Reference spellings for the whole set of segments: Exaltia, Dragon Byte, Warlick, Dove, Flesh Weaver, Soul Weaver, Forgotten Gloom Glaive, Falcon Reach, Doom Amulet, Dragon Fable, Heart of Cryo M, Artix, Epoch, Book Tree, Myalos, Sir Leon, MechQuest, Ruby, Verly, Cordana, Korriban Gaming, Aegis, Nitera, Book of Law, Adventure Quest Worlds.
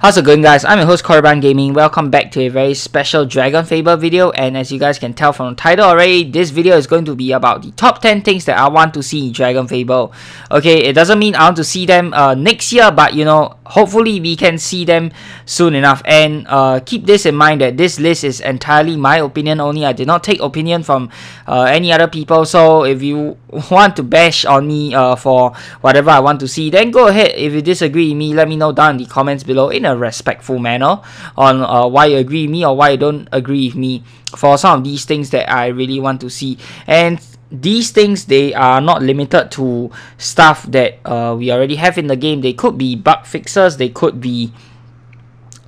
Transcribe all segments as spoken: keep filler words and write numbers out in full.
How's it going, guys? I'm your host Korriban Gaming. Welcome back to a very special Dragon Fable video, and as you guys can tell from the title already, this video is going to be about the top ten things that I want to see in Dragon Fable. Okay, it doesn't mean I want to see them uh, next year, but you know, hopefully we can see them soon enough. And uh, keep this in mind that this list is entirely my opinion only. I did not take opinion from uh, any other people, so if you want to bash on me uh, for whatever I want to see, then go ahead. If you disagree with me, let me know down in the comments below in a respectful manner on uh, why you agree with me or why you don't agree with me for some of these things that I really want to see. And these things, they are not limited to stuff that uh, we already have in the game. They could be bug fixes, they could be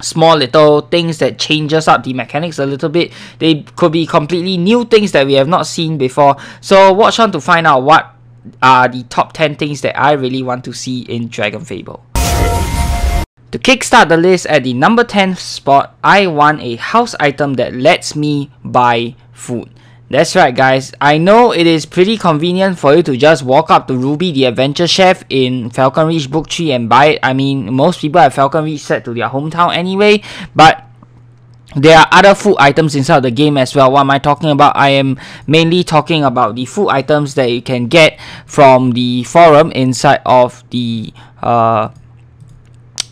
small little things that changes up the mechanics a little bit, they could be completely new things that we have not seen before. So watch on to find out what are the top ten things that I really want to see in Dragon Fable. To kickstart the list, at the number ten spot, I want a house item that lets me buy food. That's right, guys. I know it is pretty convenient for you to just walk up to Ruby, the Adventure Chef in Falcon Reach Book Tree, and buy it. I mean, most people at Falcon Reach set to their hometown anyway, but there are other food items inside the game as well. What am I talking about? I am mainly talking about the food items that you can get from the forum inside of the uh,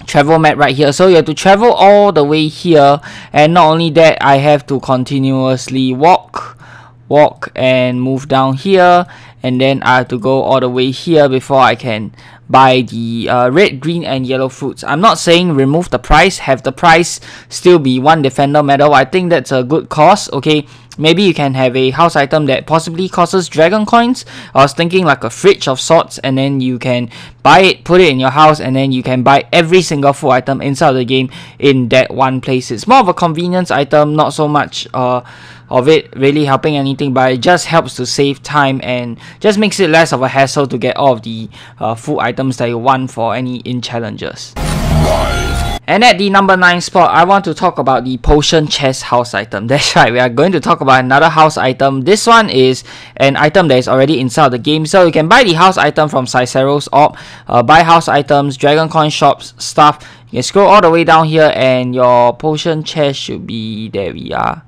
travel map right here. So you have to travel all the way here, and not only that, I have to continuously walk, walk and move down here, and then I have to go all the way here before I can buy the uh, red, green and yellow fruits. I'm not saying remove the price, have the price still be one defender medal. I think that's a good cause. Okay, maybe you can have a house item that possibly costs dragon coins. I was thinking like a fridge of sorts, and then you can buy it, put it in your house, and then you can buy every single food item inside the game in that one place. It's more of a convenience item, not so much uh, of it really helping anything, but it just helps to save time and just makes it less of a hassle to get all of the uh, food items that you want for any in challenges. And at the number nine spot, I want to talk about the potion chest house item. That's right, we are going to talk about another house item. This one is an item that is already inside the game. So you can buy the house item from Cicero's Orb, uh, buy house items, dragon coin shops, stuff. You can scroll all the way down here and your potion chest should be, there we are.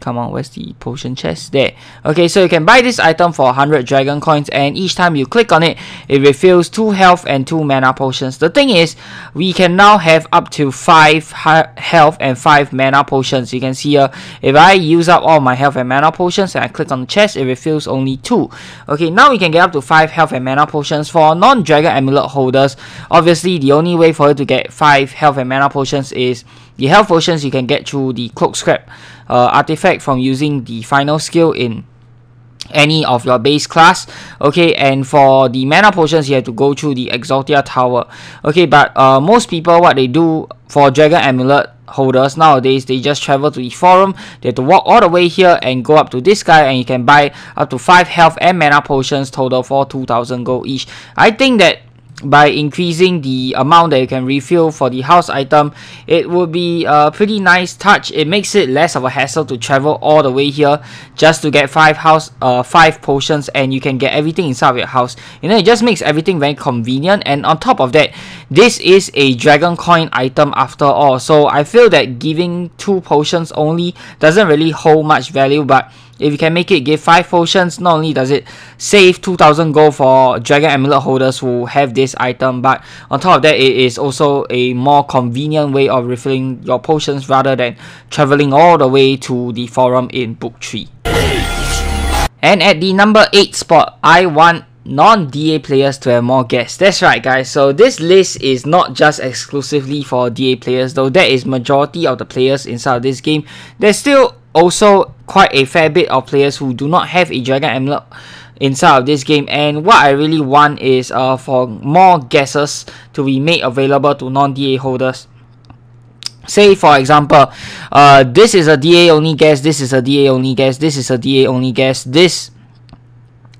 Come on, where's the potion chest? There. Okay, so you can buy this item for one hundred dragon coins, and each time you click on it, it refills two health and two mana potions. The thing is, we can now have up to five health and five mana potions. You can see here, if I use up all my health and mana potions and I click on the chest, it refills only two. Okay, now we can get up to five health and mana potions for non-dragon amulet holders. Obviously, the only way for you to get five health and mana potions is the health potions you can get through the cloak scrap uh, artifact from using the final skill in any of your base class. Okay, and for the mana potions, you have to go through the Exaltia tower. Okay, but uh, most people, what they do for dragon amulet holders nowadays, they just travel to the forum, they have to walk all the way here and go up to this guy, and you can buy up to five health and mana potions total for two thousand gold each. I think that by increasing the amount that you can refill for the house item, it would be a pretty nice touch. It makes it less of a hassle to travel all the way here just to get five house, uh, five potions, and you can get everything inside of your house. You know, it just makes everything very convenient. And on top of that, this is a dragon coin item after all. So I feel that giving two potions only doesn't really hold much value, but if you can make it give five potions, not only does it save two thousand gold for dragon amulet holders who have this item, but on top of that, it is also a more convenient way of refilling your potions rather than traveling all the way to the forum in Book Tree. And at the number eight spot, I want non-D A players to have more guests. That's right, guys, so this list is not just exclusively for D A players, though that is majority of the players inside of this game. There's still also quite a fair bit of players who do not have a dragon amulet inside of this game, and what I really want is uh, for more guesses to be made available to non-D A holders. Say for example, uh, this is a D A only guess, this is a D A only guess, this is a D A only guess, this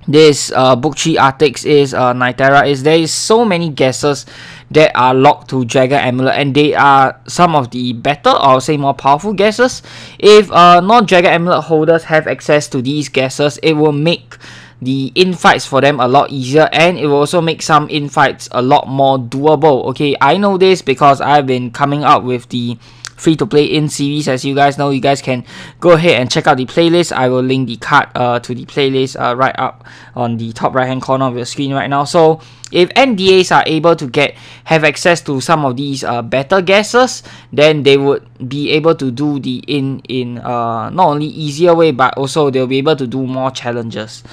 This uh, Book Tree Artix is, uh, Nitera is. There is so many guesses that are locked to Dragon Amulet, and they are some of the better, or say more powerful guesses. If uh, non-Dragon Amulet holders have access to these guesses, it will make the infights for them a lot easier, and it will also make some infights a lot more doable. Okay, I know this because I've been coming up with the free-to-play in series. As you guys know, you guys can go ahead and check out the playlist. I will link the card uh, to the playlist uh, right up on the top right hand corner of your screen right now. So if N D As are able to get have access to some of these uh, better guesses, then they would be able to do the in in uh, not only easier way, but also they'll be able to do more challenges.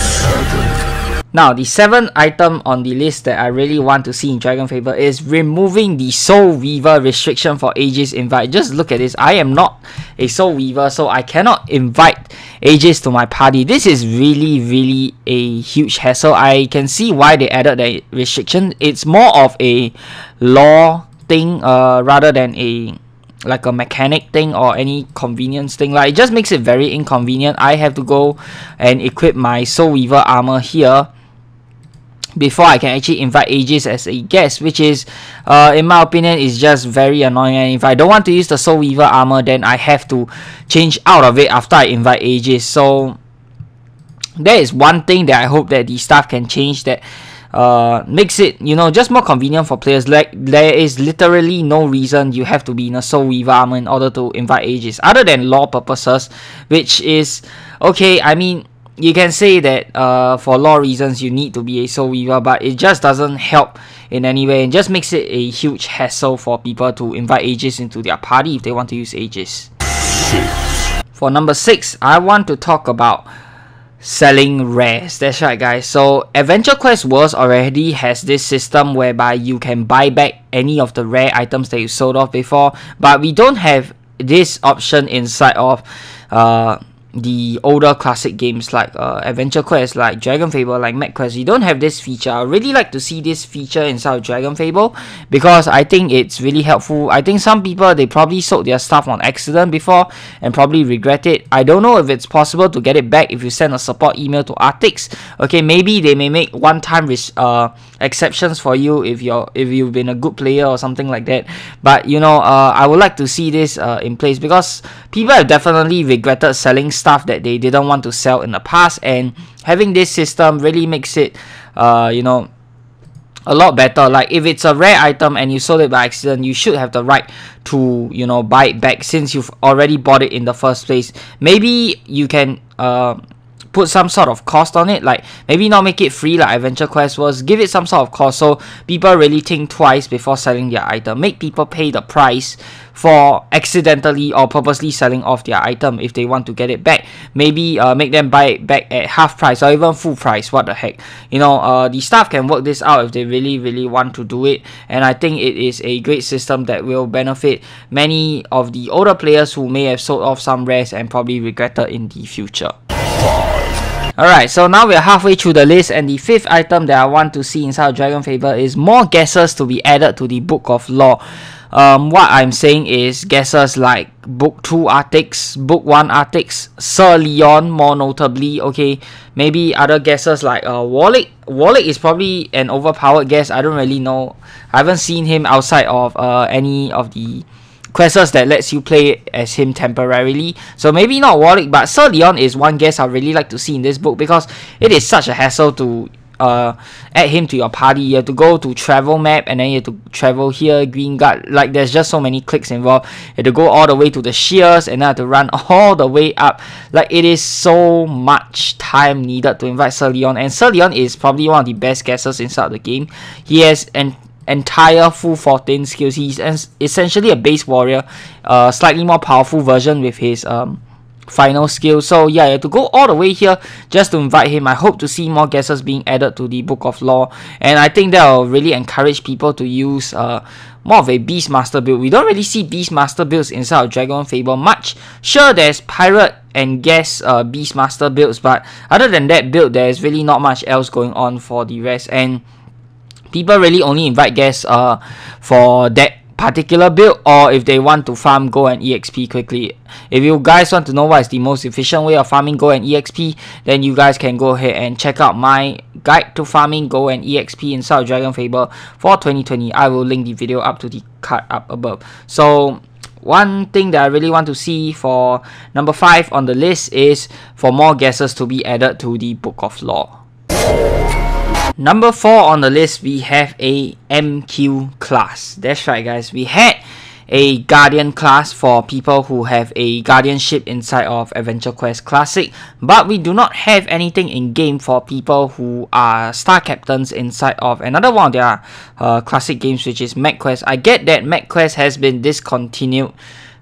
Now, the seventh item on the list that I really want to see in Dragon Fable is removing the Soul Weaver restriction for Aegis invite. Just look at this. I am not a Soul Weaver, so I cannot invite Aegis to my party. This is really, really a huge hassle. I can see why they added that restriction. It's more of a law thing uh, rather than a like a mechanic thing or any convenience thing. Like, it just makes it very inconvenient. I have to go and equip my Soul Weaver armor here before I can actually invite Aegis as a guest, which is, uh, in my opinion, is just very annoying. And if I don't want to use the Soul Weaver armor, then I have to change out of it after I invite Aegis. So that is one thing that I hope that the staff can change, that uh, makes it, you know, just more convenient for players. Like, there is literally no reason you have to be in a Soul Weaver armor in order to invite Aegis, other than lore purposes, which is, okay, I mean, you can say that uh, for law reasons you need to be a Soul Weaver, but it just doesn't help in any way and just makes it a huge hassle for people to invite Aegis into their party if they want to use Aegis. For number six, I want to talk about selling rares. That's right, guys. So Adventure Quest Worlds already has this system whereby you can buy back any of the rare items that you sold off before, but we don't have this option inside of uh, the older classic games like uh, Adventure Quest, like Dragon Fable, like MechQuest. You don't have this feature. I really like to see this feature inside of Dragon Fable because I think it's really helpful. I think some people, they probably sold their stuff on accident before and probably regret it. I don't know if it's possible to get it back if you send a support email to Artix. Okay, maybe they may make one-time uh, exceptions for you if you're if you've been a good player or something like that. But you know, uh, I would like to see this uh, in place because people have definitely regretted selling stuff stuff that they didn't want to sell in the past, and having this system really makes it uh, you know, a lot better. Like, if it's a rare item and you sold it by accident, you should have the right to, you know, buy it back since you've already bought it in the first place. Maybe you can uh, put some sort of cost on it, like maybe not make it free like Adventure Quest was, give it some sort of cost so people really think twice before selling their item. Make people pay the price for accidentally or purposely selling off their item if they want to get it back. Maybe uh, make them buy it back at half price or even full price. What the heck, you know, uh, the staff can work this out if they really really want to do it, and I think it is a great system that will benefit many of the older players who may have sold off some rares and probably regretted in the future. Alright, so now we're halfway through the list, and the fifth item that I want to see inside of Dragon Fable is more guesses to be added to the Book of Law. Um, what I'm saying is guesses like Book two Artix, Book one Artix, Sir Leon more notably, okay, maybe other guesses like uh, Warlick. Warlick is probably an overpowered guess. I don't really know. I haven't seen him outside of uh, any of the quests that lets you play as him temporarily, so maybe not Warlick, but Sir Leon is one guess I really like to see in this book because it is such a hassle to uh, add him to your party. You have to go to travel map and then you have to travel here, green guard, like there's just so many clicks involved. You have to go all the way to the shears and then have to run all the way up. Like, it is so much time needed to invite Sir Leon, and Sir Leon is probably one of the best guesses inside the game. He has an entire full fourteen skills. He's essentially a base warrior, uh, slightly more powerful version with his um, final skill. So yeah, you have to go all the way here just to invite him. I hope to see more guesses being added to the Book of Law, and I think that will really encourage people to use uh, more of a Beastmaster build. We don't really see Beastmaster builds inside of Dragon Fable much. Sure, there's Pirate and guess uh, Beastmaster builds, but other than that build, there's really not much else going on for the rest, and people really only invite guests uh, for that particular build, or if they want to farm gold and E X P quickly. If you guys want to know what is the most efficient way of farming gold and E X P, then you guys can go ahead and check out my guide to farming gold and E X P inside of Dragon Fable for twenty twenty. I will link the video up to the card up above. So one thing that I really want to see for number five on the list is for more guesses to be added to the Book of Law. Number four on the list, we have a M Q class. That's right, guys. We had a Guardian class for people who have a Guardianship inside of Adventure Quest Classic, but we do not have anything in-game for people who are Star Captains inside of another one of their uh, classic games, which is MechQuest. I get that MechQuest has been discontinued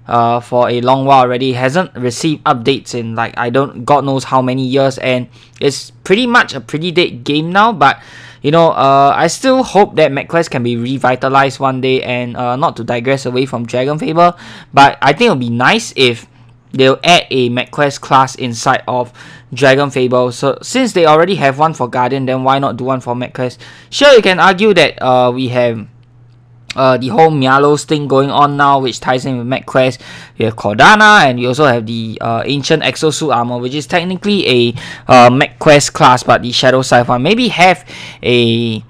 uh, for a long while already. It hasn't received updates in like, I don't, God knows how many years, and it's pretty much a pretty dead game now, but you know, uh, I still hope that MechQuest can be revitalized one day, and uh, not to digress away from Dragon Fable, but I think it would be nice if they'll add a MechQuest class inside of Dragon Fable. So since they already have one for Guardian, then why not do one for MechQuest? Sure, you can argue that uh, we have uh, the whole Myalos thing going on now, which ties in with MechQuest. We have Cordana, and we also have the uh, Ancient Exosuit Armor, which is technically a uh, MechQuest class, but the Shadow Scythe one. Maybe have a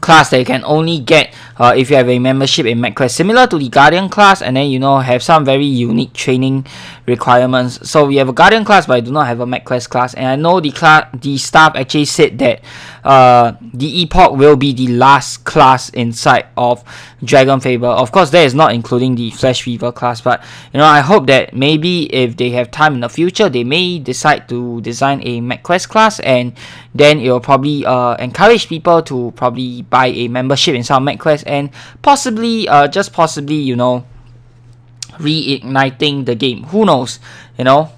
class that you can only get uh, if you have a membership in MechQuest, similar to the Guardian class, and then, you know, have some very unique training requirements. So we have a Guardian class, but I do not have a MechQuest class, and I know the class, the staff actually said that uh, the Epoch will be the last class inside of Dragon Fable. Of course, that is not including the Flesh Weaver class, but you know, I hope that maybe if they have time in the future, they may decide to design a MechQuest class, and then it will probably uh, encourage people to probably buy a membership in some MechQuest, and possibly, uh, just possibly, you know, reigniting the game. Who knows, you know?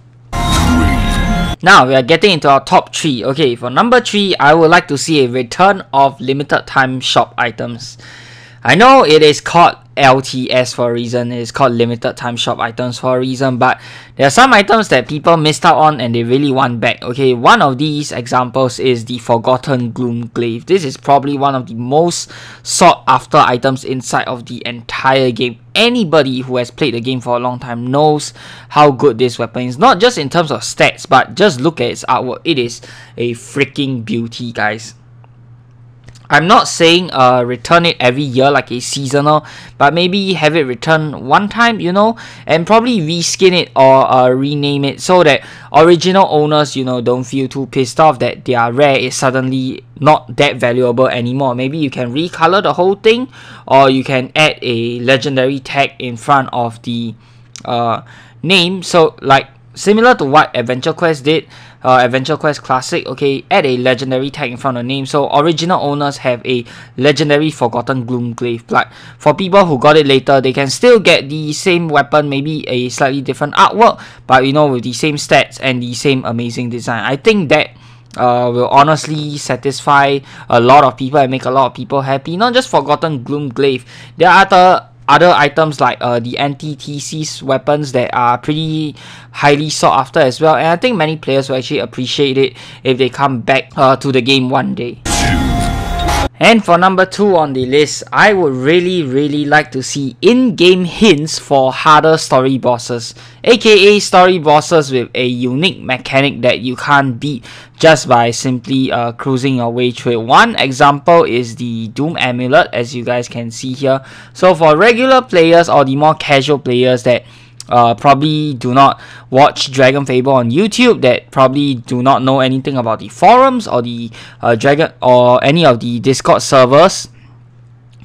Now we are getting into our top three. Okay, for number three, I would like to see a return of limited time shop items. I know it is called L T S for a reason, it is called limited time shop items for a reason, but there are some items that people missed out on and they really want back. Okay, one of these examples is the Forgotten Gloom Glaive. This is probably one of the most sought after items inside of the entire game. Anybody who has played the game for a long time knows how good this weapon is, not just in terms of stats, but just look at its artwork. It is a freaking beauty, guys. I'm not saying uh, return it every year like a seasonal, but maybe have it return one time, you know, and probably reskin it or uh, rename it so that original owners, you know, don't feel too pissed off that their rare is suddenly not that valuable anymore. Maybe you can recolor the whole thing, or you can add a legendary tag in front of the uh, name. So like, similar to what Adventure Quest did, uh, Adventure Quest Classic, okay, add a legendary tag in front of the name, so original owners have a legendary Forgotten Gloom Glaive. But for people who got it later, they can still get the same weapon, maybe a slightly different artwork, but you know, with the same stats and the same amazing design. I think that uh, will honestly satisfy a lot of people and make a lot of people happy. Not just Forgotten Gloom Glaive, there are other Other items like uh, the anti-T C's weapons that are pretty highly sought after as well, and I think many players will actually appreciate it if they come back uh, to the game one day. And for number two on the list, I would really really like to see in-game hints for harder story bosses, aka story bosses with a unique mechanic that you can't beat just by simply uh, cruising your way through it. One example is the Doom Amulet, as you guys can see here. So for regular players or the more casual players that uh, probably do not watch Dragon Fable on YouTube, that probably do not know anything about the forums or the uh, Dragon or any of the Discord servers,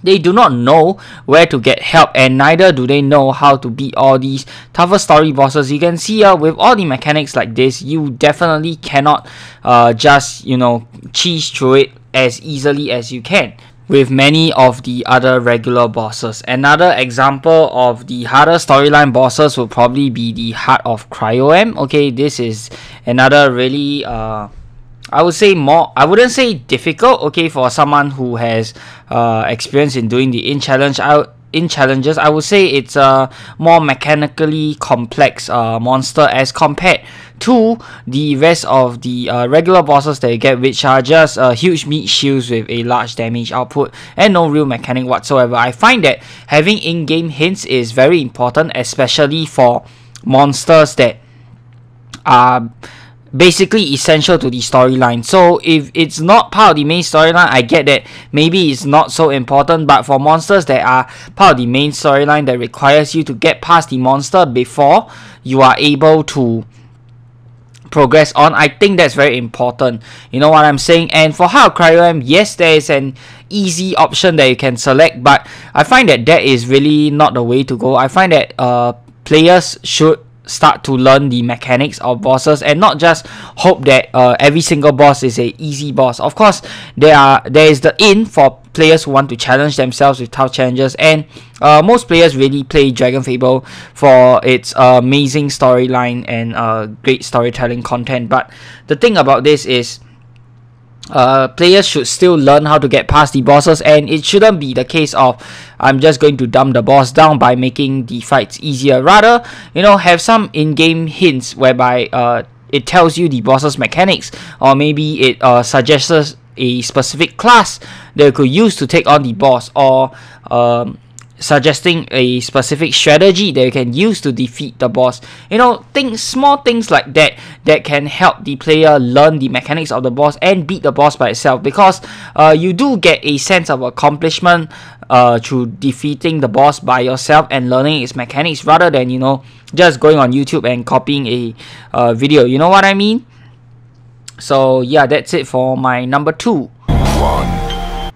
they do not know where to get help, and neither do they know how to beat all these tougher story bosses. You can see uh, with all the mechanics like this, you definitely cannot uh, just, you know, cheese through it as easily as you can with many of the other regular bosses. Another example of the harder storyline bosses will probably be the Heart of Cryo M. Okay, this is another really, uh, I would say more, I wouldn't say difficult, okay, for someone who has uh, experience in doing the in challenge, I, in challenges, I would say it's a more mechanically complex uh, monster as compared to the rest of the uh, regular bosses that you get, which are just uh, huge meat shields with a large damage output and no real mechanic whatsoever. I find that having in-game hints is very important, especially for monsters that are basically essential to the storyline. So if it's not part of the main storyline, I get that maybe it's not so important, but for monsters that are part of the main storyline that requires you to get past the monster before you are able to progress on. I think that's very important. You know what I'm saying? And for Heart of Cryo M, yes, there is an easy option that you can select, but I find that that is really not the way to go. I find that uh, players should start to learn the mechanics of bosses and not just hope that uh, every single boss is a easy boss. Of course, there are there is the in for players who want to challenge themselves with tough challenges, and uh, most players really play Dragon Fable for its uh, amazing storyline and uh, great storytelling content. But the thing about this is, Uh, players should still learn how to get past the bosses, and it shouldn't be the case of I'm just going to dumb the boss down by making the fights easier. Rather, you know, have some in-game hints whereby uh, it tells you the boss's mechanics, or maybe it uh, suggests a specific class that you could use to take on the boss, or um, suggesting a specific strategy that you can use to defeat the boss. You know, things, small things like that that can help the player learn the mechanics of the boss and beat the boss by itself, because uh, you do get a sense of accomplishment uh, through defeating the boss by yourself and learning its mechanics, rather than, you know, just going on YouTube and copying a uh, video. You know what I mean? So yeah, that's it for my number two.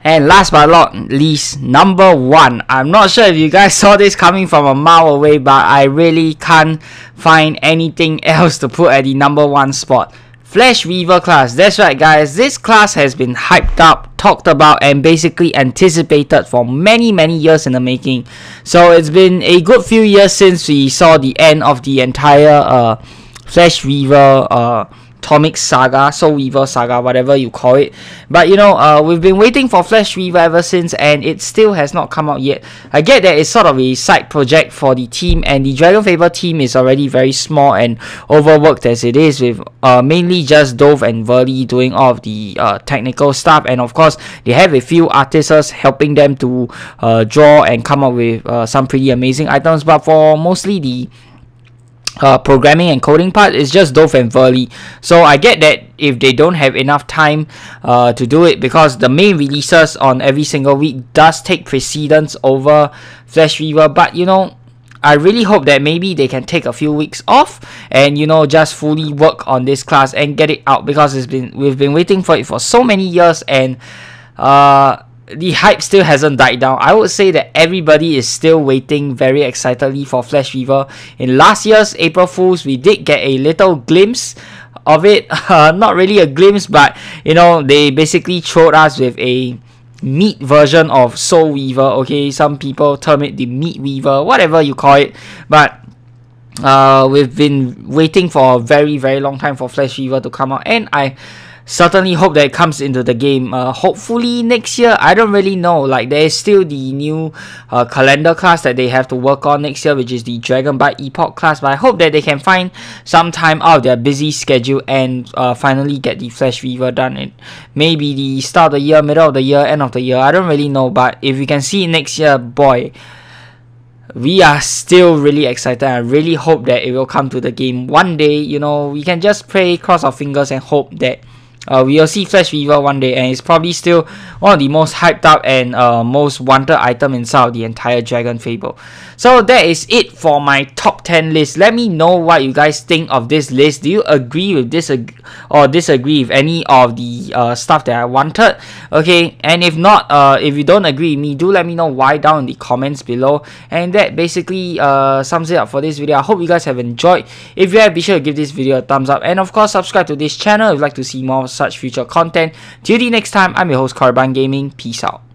And last but not least, number one. I'm not sure if you guys saw this coming from a mile away, but I really can't find anything else to put at the number one spot. Flesh Weaver class. That's right, guys. This class has been hyped up, talked about, and basically anticipated for many, many years in the making. So it's been a good few years since we saw the end of the entire uh, Flesh Weaver uh, Atomic Saga, Soul Weaver Saga, whatever you call it. But you know, uh, we've been waiting for Flesh Weaver ever since, and it still has not come out yet. I get that it's sort of a side project for the team, and the Dragon Fable team is already very small and overworked as it is, with uh, mainly just Dove and Verly doing all of the uh, technical stuff, and of course they have a few artists helping them to uh, draw and come up with uh, some pretty amazing items. But for mostly the Uh, programming and coding part is just Dove and Verly. So I get that if they don't have enough time uh, to do it, because the main releases on every single week does take precedence over Flesh Weaver. But you know, I really hope that maybe they can take a few weeks off and, you know, just fully work on this class and get it out, because it's been we've been waiting for it for so many years, and uh, the hype still hasn't died down. I would say that everybody is still waiting very excitedly for Flesh Weaver. In last year's April Fools, we did get a little glimpse of it. Uh, not really a glimpse, but you know, they basically showed us with a meat version of Soul Weaver. Okay, some people term it the Meat Weaver, whatever you call it. But uh, we've been waiting for a very, very long time for Flesh Weaver to come out, and I certainly hope that it comes into the game. Uh, hopefully next year. I don't really know. Like, there is still the new uh, calendar class that they have to work on next year, which is the Dragon Byte Epoch class. But I hope that they can find some time out of their busy schedule and uh, finally get the Flesh Weaver done. It may be the start of the year, middle of the year, end of the year. I don't really know. But if we can see it next year, boy, we are still really excited. I really hope that it will come to the game one day. You know, we can just pray, cross our fingers, and hope that Uh, we will see Flesh Weaver one day, and it's probably still one of the most hyped up and uh, most wanted item inside of the entire Dragon Fable. So that is it for my top ten list. Let me know what you guys think of this list. Do you agree with this or disagree with any of the uh, stuff that I wanted? Okay, and if not, uh, if you don't agree with me, do let me know why down in the comments below. And that basically uh, sums it up for this video. I hope you guys have enjoyed. If you have, be sure to give this video a thumbs up, and of course subscribe to this channel if you'd like to see more such future content. Till the next time, I'm your host, Korriban Gaming. Peace out.